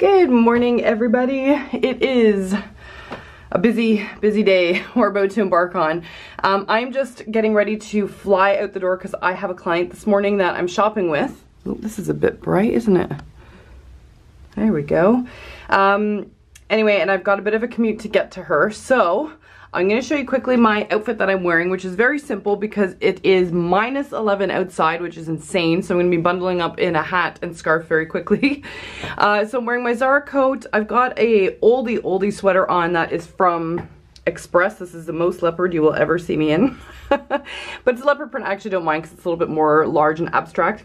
Good morning, everybody. It is a busy day we're about to embark on. I'm just getting ready to fly out the door because I have a client this morning that I'm shopping with. Oh, this is a bit bright, isn't it? There we go. Anyway, and I've got a bit of a commute to get to her, so I'm going to show you quickly my outfit that I'm wearing, which is very simple because it is minus 11 outside, which is insane. So I'm going to be bundling up in a hat and scarf very quickly. So I'm wearing my Zara coat. I've got a oldie sweater on that is from Express. This is the most leopard you will ever see me in. But it's leopard print. I actually don't mind because it's a little bit more large and abstract.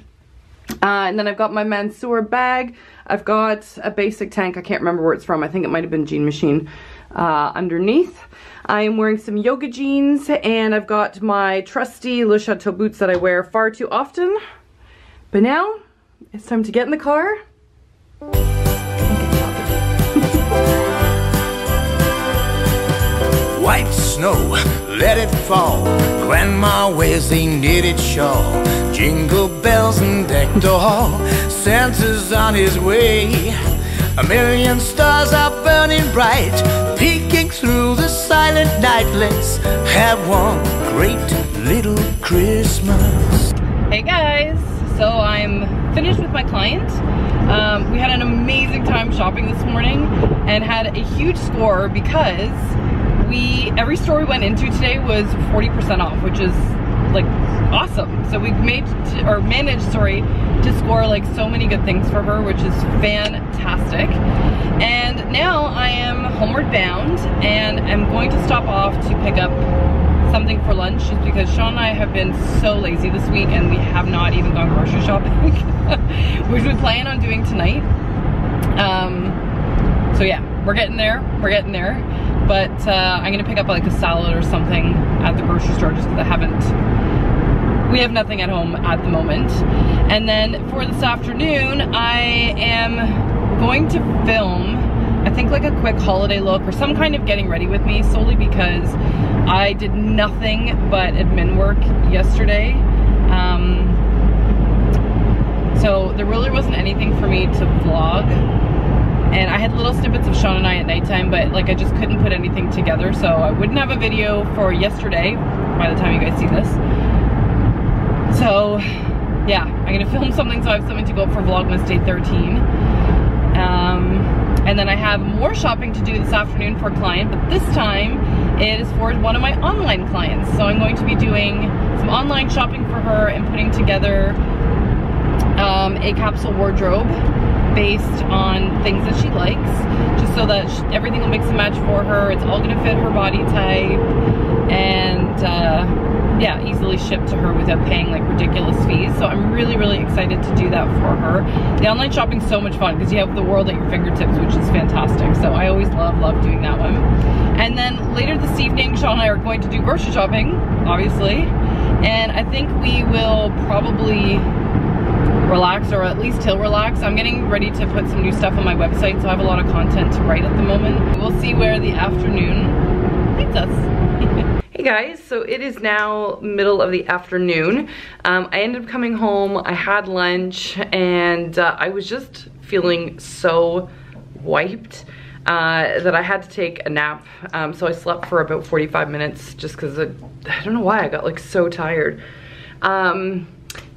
And then I've got my Mansoor bag. I've got a basic tank. I can't remember where it's from. I think it might have been Jean Machine underneath. I am wearing some yoga jeans, and I've got my trusty Le Chateau boots that I wear far too often. But now, it's time to get in the car. White snow, let it fall. Grandma wears a knitted shawl. Jingle bells and deck the hall. Santa's on his way. A million stars are burning bright, peeking through the silent night. Let's have one great little Christmas. Hey guys, so I'm finished with my client. We had an amazing time shopping this morning and had a huge score because every store we went into today was 40% off, which is like awesome. So we've managed to score like so many good things for her, which is fantastic. And now I am homeward bound, and I'm going to stop off to pick up something for lunch just because Sean and I have been so lazy this week and we have not even gone grocery shopping, which we plan on doing tonight. So yeah, we're getting there. But I'm gonna pick up like a salad or something at the grocery store just because we have nothing at home at the moment. And then for this afternoon, I am going to film, I think like a quick holiday look or some kind of getting ready with me, solely because I did nothing but admin work yesterday. So there really wasn't anything for me to vlog. And I had little snippets of Sean and I at nighttime, but like I just couldn't put anything together, so I wouldn't have a video for yesterday by the time you guys see this. So yeah, I'm gonna film something so I have something to go for Vlogmas Day 13. And then I have more shopping to do this afternoon for a client, but this time it is for one of my online clients. So I'm going to be doing some online shopping for her and putting together a capsule wardrobe based on things that she likes, just so that everything will mix and match for her. It's all gonna fit her body type, and yeah, easily shipped to her without paying like ridiculous fees. So I'm really excited to do that for her. The online shopping's so much fun because you have the world at your fingertips, which is fantastic. So I always love doing that one. And then later this evening, Sean and I are going to do grocery shopping, obviously. And I think we will probably relax, or at least he'll relax. I'm getting ready to put some new stuff on my website, so I have a lot of content to write at the moment. We'll see where the afternoon leads us. Hey guys, so it is now middle of the afternoon. I ended up coming home, I had lunch, and I was just feeling so wiped that I had to take a nap. So I slept for about 45 minutes just because I don't know why I got like so tired.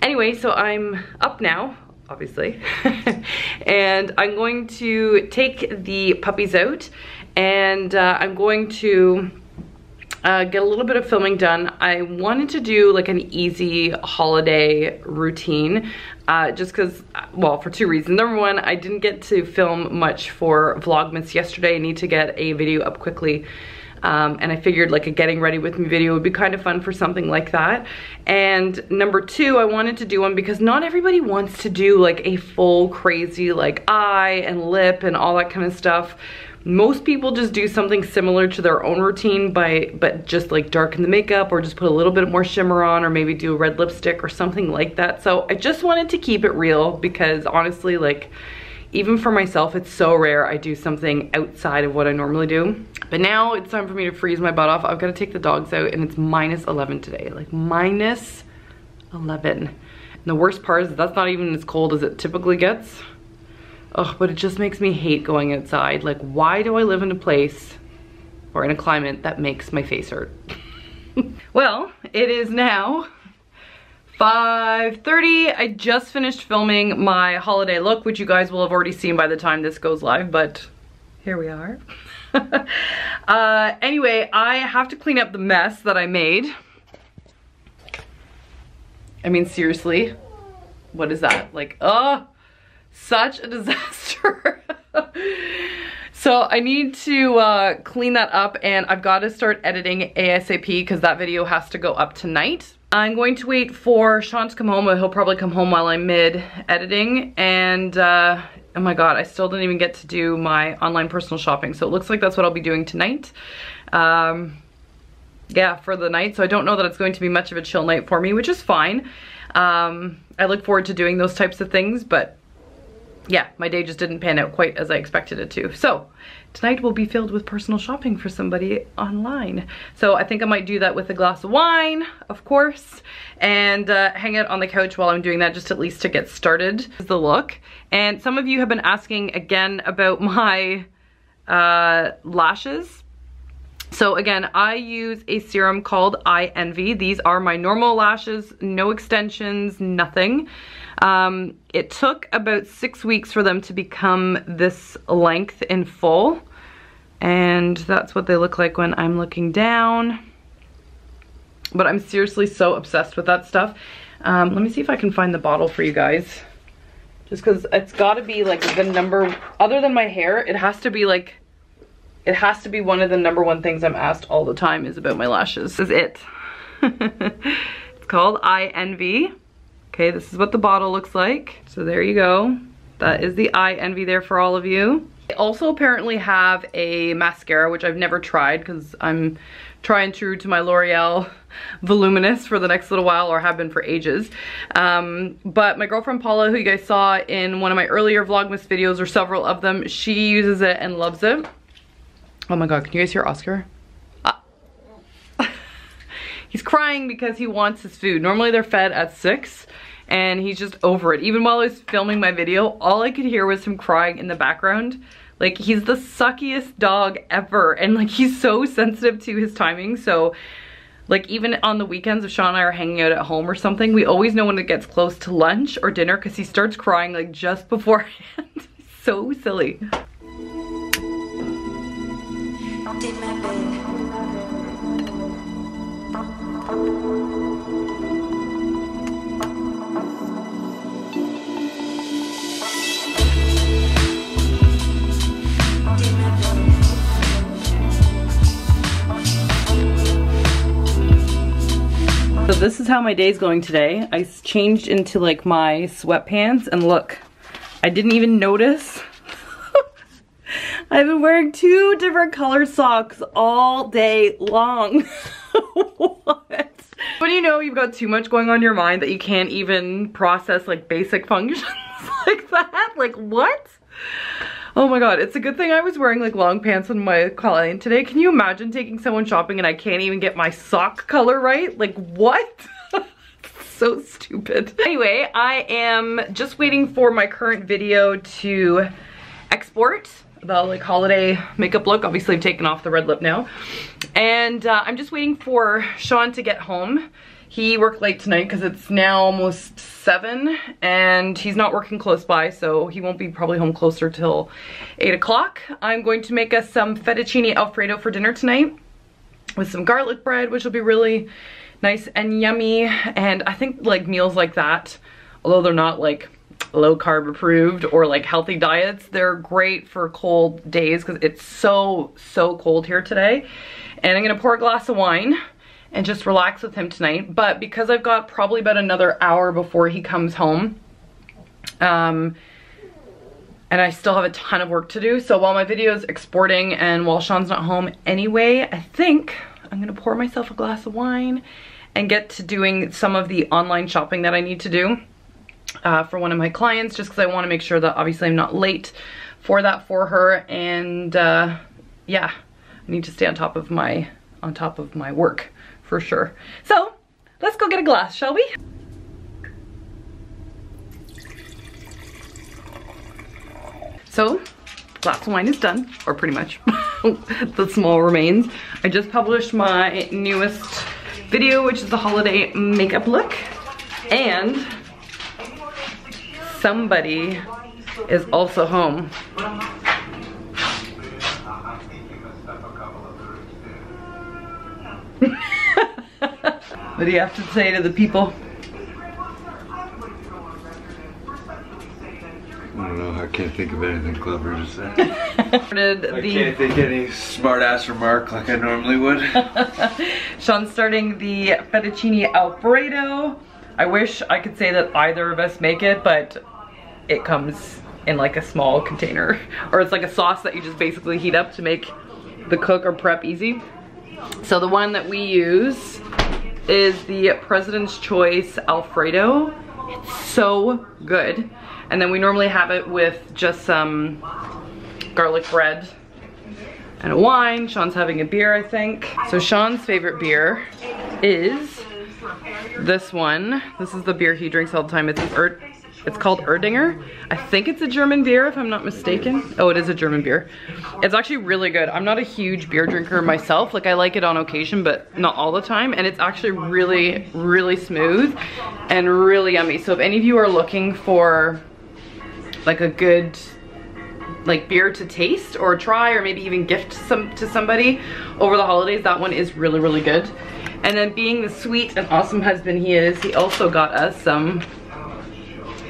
Anyway, so I'm up now, obviously, and I'm going to take the puppies out, and I'm going to get a little bit of filming done. I wanted to do like an easy holiday routine, just because, well, for two reasons. Number one, I didn't get to film much for Vlogmas yesterday. I need to get a video up quickly. And I figured like a getting ready with me video would be kind of fun for something like that. And number two, I wanted to do one because not everybody wants to do like a full crazy like eye and lip and all that kind of stuff. Most people just do something similar to their own routine but just like darken the makeup or just put a little bit more shimmer on, or maybe do a red lipstick or something like that. So I just wanted to keep it real because honestly, like, even for myself, it's so rare I do something outside of what I normally do. But now it's time for me to freeze my butt off. I've got to take the dogs out, and it's minus 11 today, like minus 11. And the worst part is that's not even as cold as it typically gets. Ugh, but it just makes me hate going outside. Like, why do I live in a place or in a climate that makes my face hurt? Well, it is now 5:30. I just finished filming my holiday look, which you guys will have already seen by the time this goes live, but here we are. Anyway, I have to clean up the mess that I made. I mean, seriously, what is that? Like, such a disaster. So I need to clean that up, and I've got to start editing ASAP because that video has to go up tonight. I'm going to wait for Sean to come home. He'll probably come home while I'm mid-editing. And oh my god, I still didn't even get to do my online personal shopping. So it looks like that's what I'll be doing tonight. Yeah, for the night. So I don't know that it's going to be much of a chill night for me, which is fine. I look forward to doing those types of things, but yeah, my day just didn't pan out quite as I expected it to. So tonight will be filled with personal shopping for somebody online. So I think I might do that with a glass of wine, of course, and hang out on the couch while I'm doing that, just at least to get started with the look. And some of you have been asking again about my lashes. So again, I use a serum called Eye Envy. These are my normal lashes, no extensions, nothing. It took about 6 weeks for them to become this length in full. And that's what they look like when I'm looking down. But I'm seriously so obsessed with that stuff. Let me see if I can find the bottle for you guys. Just because it's got to be like the number, other than my hair, it has to be like, it has to be one of the #1 things I'm asked all the time is about my lashes. This is it. It's called Eye Envy. Okay, this is what the bottle looks like. So there you go. That is the Eye Envy there for all of you. I also apparently have a mascara, which I've never tried because I'm tried and true to my L'Oreal Voluminous for the next little while, or have been for ages. But my girlfriend Paula, who you guys saw in one of my earlier Vlogmas videos, or several of them, she uses it and loves it. Oh my god, can you guys hear Oscar? He's crying because he wants his food. Normally they're fed at 6. And he's just over it. Even while I was filming my video, all I could hear was him crying in the background. Like, he's the suckiest dog ever. And like, he's so sensitive to his timing. So like, even on the weekends, if Sean and I are hanging out at home or something, we always know when it gets close to lunch or dinner because he starts crying like just beforehand. So silly. Did my bed. So this is how my day's going today. I changed into like my sweatpants, and look, I didn't even notice. I've been wearing 2 different color socks all day long. What? When you know you've got too much going on in your mind that you can't even process like basic functions like that, like what? Oh my god, it's a good thing I was wearing like long pants on my client today. Can you imagine taking someone shopping and I can't even get my sock color right? Like what? So stupid. Anyway, I am just waiting for my current video to export. The like holiday makeup look. Obviously I'm taking off the red lip now. And I'm just waiting for Sean to get home. He worked late tonight because it's now almost 7 and he's not working close by, so he won't be probably home closer till 8 o'clock. I'm going to make us some fettuccine alfredo for dinner tonight with some garlic bread, which will be really nice and yummy. And I think like meals like that, although they're not like low carb approved or like healthy diets, they're great for cold days because it's so cold here today. And I'm gonna pour a glass of wine and just relax with him tonight. But because I've got probably about another hour before he comes home, and I still have a ton of work to do, so while my video is exporting and while Sean's not home anyway, I think I'm gonna pour myself a glass of wine and get to doing some of the online shopping that I need to do for one of my clients, just because I want to make sure that obviously I'm not late for that for her. And yeah, I need to stay on top of my work for sure. So let's go get a glass, shall we? So glass of wine is done, or pretty much the small remains. I just published my newest video, which is the holiday makeup look, and somebody is also home. What do you have to say to the people? I don't know, I can't think of anything clever to say. I can't think any smart ass remark like I normally would. Sean's starting the fettuccine alfredo. I wish I could say that either of us make it, but it comes in like a small container. Or it's like a sauce that you just basically heat up to make the cook or prep easy. So the one that we use is the President's Choice alfredo. It's so good. And then we normally have it with just some garlic bread and a wine. Sean's having a beer, I think. So Sean's favorite beer is this one. This is the beer he drinks all the time. It's called Erdinger. I think it's a German beer, if I'm not mistaken. Oh, it is a German beer. It's actually really good. I'm not a huge beer drinker myself. Like, I like it on occasion, but not all the time. And it's actually really, really smooth and really yummy. So if any of you are looking for like a good like beer to taste or try, or maybe even gift some to somebody over the holidays, that one is really, really good. And then, being the sweet and awesome husband he is, he also got us some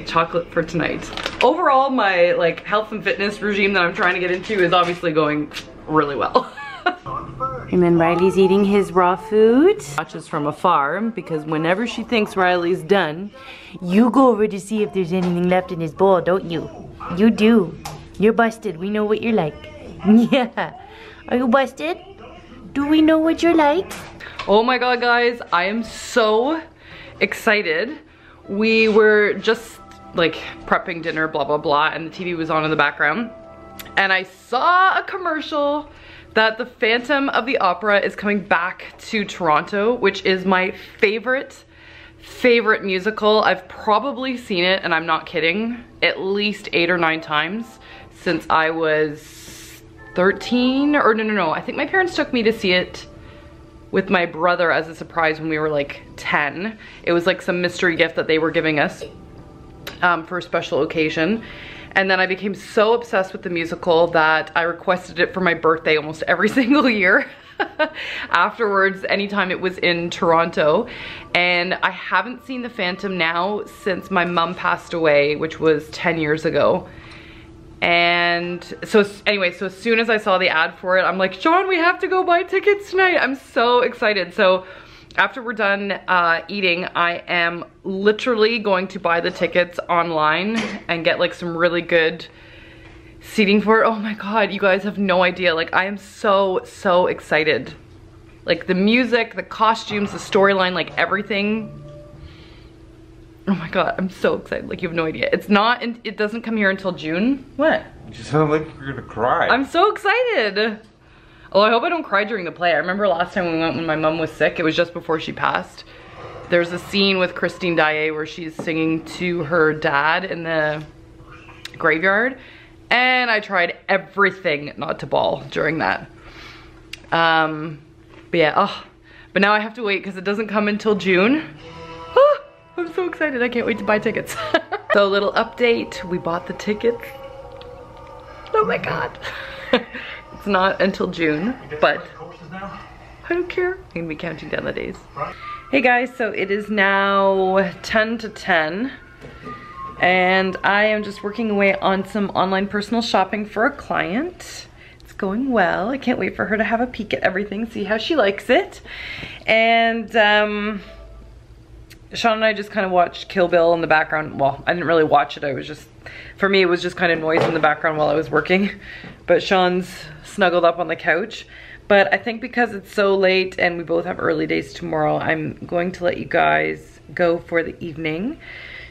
chocolate for tonight. Overall, my like health and fitness regime that I'm trying to get into is obviously going really well. And then Riley's eating his raw food. Watches from afar, because whenever she thinks Riley's done, you go over to see if there's anything left in his bowl, don't you? You do. You're busted. We know what you're like. Yeah. Are you busted? Do we know what you're like? Oh my god, guys, I am so excited. We were just like prepping dinner, blah, blah, blah, and the TV was on in the background. And I saw a commercial that the Phantom of the Opera is coming back to Toronto, which is my favorite musical. I've probably seen it, and I'm not kidding, at least 8 or 9 times since I was 13, or no, I think my parents took me to see it with my brother as a surprise when we were like 10. It was like some mystery gift that they were giving us for a special occasion. And then I became so obsessed with the musical that I requested it for my birthday almost every single year afterwards, anytime it was in Toronto. And I haven't seen The Phantom now since my mom passed away, which was 10 years ago. And so anyway, so as soon as I saw the ad for it, I'm like, Sean, we have to go buy tickets tonight. I'm so excited. So after we're done eating, I am literally going to buy the tickets online and get like some really good seating for it. Oh my god, you guys have no idea. Like, I am so, so excited. Like, the music, the costumes, the storyline, like everything. Oh my god, I'm so excited. Like, you have no idea. It's not, it doesn't come here until June. What? You just sound like you're gonna cry. I'm so excited. Oh, I hope I don't cry during the play. I remember last time we went when my mom was sick. It was just before she passed. There's a scene with Christine Daaé where she's singing to her dad in the graveyard. And I tried everything not to bawl during that. But yeah, oh. But now I have to wait because it doesn't come until June. I'm so excited, I can't wait to buy tickets. So, little update, we bought the tickets. Oh my god. It's not until June, but I don't care. I'm gonna be counting down the days. Hey guys, so it is now 10 to 10, and I am just working away on some online personal shopping for a client. It's going well. I can't wait for her to have a peek at everything, see how she likes it. And Sean and I just kind of watched Kill Bill in the background. Well, I didn't really watch it. I was just, for me, it was just kind of noise in the background while I was working. But Sean's snuggled up on the couch. But I think because it's so late and we both have early days tomorrow, I'm going to let you guys go for the evening.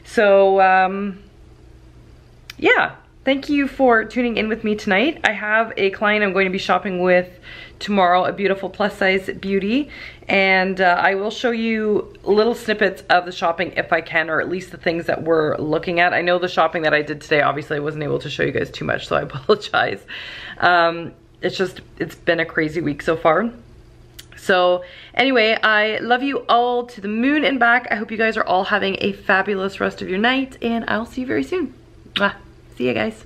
So, yeah. Thank you for tuning in with me tonight. I have a client I'm going to be shopping with tomorrow, a beautiful plus-size beauty, and I will show you little snippets of the shopping if I can, or at least the things that we're looking at. I know the shopping that I did today, obviously I wasn't able to show you guys too much, so I apologize. It's been a crazy week so far. So anyway, I love you all to the moon and back. I hope you guys are all having a fabulous rest of your night, and I'll see you very soon. Mwah. See you guys.